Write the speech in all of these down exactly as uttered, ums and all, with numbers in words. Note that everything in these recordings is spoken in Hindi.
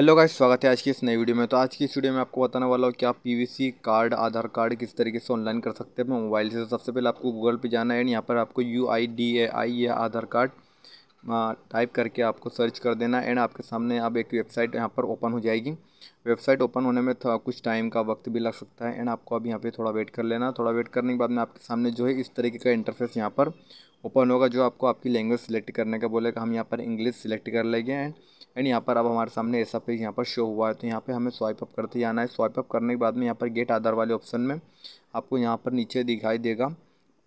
हेलो गाइस, स्वागत है आज की इस नई वीडियो में। तो आज की इस वीडियो में आपको बताने वाला हूँ कि आप पीवीसी कार्ड, आधार कार्ड किस तरीके से ऑनलाइन कर सकते हैं मोबाइल से। तो सबसे पहले आपको गूगल पे जाना है एंड यहाँ पर आपको यू आई डी ए आई या आधार कार्ड टाइप करके आपको सर्च कर देना। एंड आपके सामने अब एक वेबसाइट यहाँ पर ओपन हो जाएगी। वेबसाइट ओपन होने में कुछ टाइम का वक्त भी लग सकता है एंड आपको अब यहाँ पर थोड़ा वेट कर लेना। थोड़ा वेट करने के बाद में आपके सामने जो है इस तरीके का इंटरफेस यहाँ पर ओपन होगा, जो आपको आपकी लैंग्वेज सिलेक्ट करने का बोलेगा। हम यहाँ पर इंग्लिश सिलेक्ट कर लेंगे एंड एंड यहाँ पर अब हमारे सामने ऐसा पेज यहाँ पर शो हुआ है। तो यहाँ पे हमें स्वाइप अप करते जाना है। स्वाइप अप करने के बाद में यहाँ पर गेट आधार वाले ऑप्शन में आपको यहाँ पर नीचे दिखाई देगा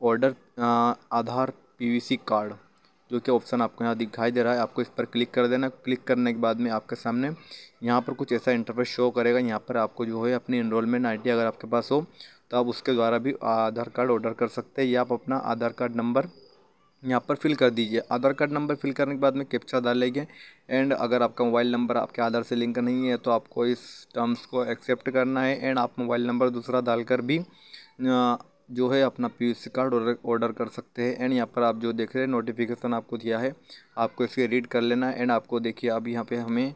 ऑर्डर आधार पीवीसी कार्ड, जो कि ऑप्शन आपको यहाँ दिखाई दे रहा है। आपको इस पर क्लिक कर देना। क्लिक करने के बाद में आपके सामने यहाँ पर कुछ ऐसा इंटरफेस शो करेगा। यहाँ पर आपको जो है अपनी एनरोलमेंट आई डी अगर आपके पास हो तो आप उसके द्वारा भी आधार कार्ड ऑर्डर कर सकते हैं, या आप अपना आधार कार्ड नंबर यहाँ पर फिल कर दीजिए। आधार कार्ड नंबर फिल करने के बाद में कैप्चा डाल लेंगे। एंड अगर आपका मोबाइल नंबर आपके आधार से लिंक नहीं है तो आपको इस टर्म्स को एक्सेप्ट करना है। एंड आप मोबाइल नंबर दूसरा डालकर भी जो है अपना पीवीसी कार्ड ऑर्डर कर सकते हैं। एंड यहाँ पर आप जो देख रहे हैं नोटिफिकेशन आपको दिया है, आपको इसे रीड कर लेना है। एंड आपको देखिए अब यहाँ पर हमें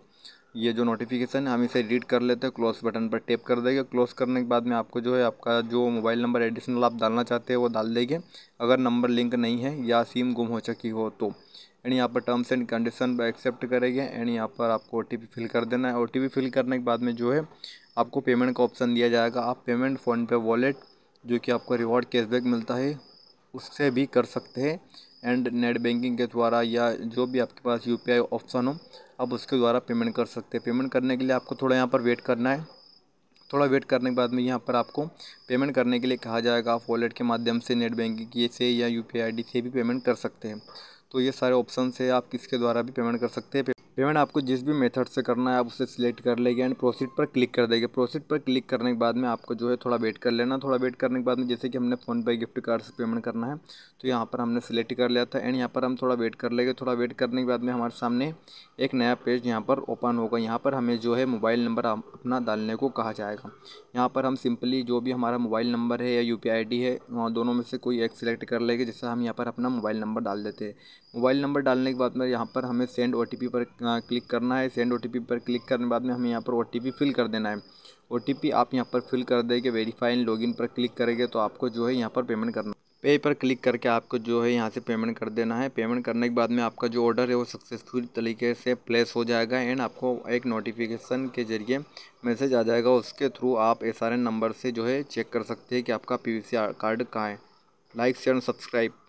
ये जो नोटिफिकेशन है हम इसे रीड कर लेते हैं। क्लोज बटन पर टैप कर देंगे। क्लोज करने के बाद में आपको जो है आपका जो मोबाइल नंबर एडिशनल आप डालना चाहते हैं वो डाल देंगे, अगर नंबर लिंक नहीं है या सिम गुम हो चुकी हो तो। एंड यहाँ पर टर्म्स एंड कंडीशन पर एक्सेप्ट करेंगे। एंड यहाँ पर आपको ओ टी पी फिल कर देना है। ओ टी पी फिल करने के बाद में जो है आपको पेमेंट का ऑप्शन दिया जाएगा। आप पेमेंट फ़ोनपे वॉलेट, जो कि आपको रिवॉर्ड कैशबैक मिलता है, उससे भी कर सकते हैं। एंड नेट बैंकिंग के द्वारा या जो भी आपके पास यू पी आई ऑप्शन हो आप उसके द्वारा पेमेंट कर सकते हैं। पेमेंट करने के लिए आपको थोड़ा यहाँ पर वेट करना है। थोड़ा वेट करने के बाद में यहाँ पर आपको पेमेंट करने के लिए कहा जाएगा। आप वॉलेट के माध्यम से, नेट बैंकिंग से या U P I I D से भी पेमेंट कर सकते हैं। तो ये सारे ऑप्शन है, आप किसके द्वारा भी पेमेंट कर सकते हैं। पेमेंट आपको जिस भी मेथड से करना है आप उसे सिलेक्ट कर लेंगे एंड प्रोसीड पर क्लिक कर देंगे। प्रोसीड पर क्लिक करने के बाद में आपको जो है थोड़ा वेट कर लेना। थोड़ा वेट करने के बाद में जैसे कि हमने फ़ोन पे गिफ्ट कार्ड से पेमेंट करना है तो यहाँ पर हमने सिलेक्ट कर लिया था। एंड यहाँ पर हम थोड़ा वेट कर लेंगे। थोड़ा वेट करने के बाद में हमारे सामने एक नया पेज यहाँ पर ओपन होगा। यहाँ पर हमें जो है मोबाइल नंबर अपना डालने को कहा जाएगा। यहाँ पर हम सिंपली जो भी हमारा मोबाइल नंबर है या U P I I D है, दोनों में से कोई एक सिलेक्ट कर लेंगे। जैसे हम यहाँ पर अपना मोबाइल नंबर डाल देते हैं। मोबाइल नंबर डालने के बाद में यहाँ पर हमें सेंड ओ टी पी पर क्लिक करना है। सेंड ओ टी पी पर क्लिक करने के बाद में हमें यहाँ पर ओ टी पी फिल कर देना है। ओ टी पी आप यहाँ पर फिल कर देंगे। वेरीफाई एंड लॉगिन पर क्लिक करेंगे तो आपको जो है यहाँ पर पेमेंट करना है। पे पर क्लिक करके आपको जो है यहाँ से पेमेंट कर देना है। पेमेंट करने के बाद में आपका जो ऑर्डर है वो सक्सेसफुल तरीके से प्लेस हो जाएगा। एंड आपको एक नोटिफिकेशन के जरिए मैसेज आ जाएगा, उसके थ्रू आप एस आर एन नंबर से जो है चेक कर सकते हैं कि आपका पी वी सी कार्ड कहाँ है। Like share and subscribe.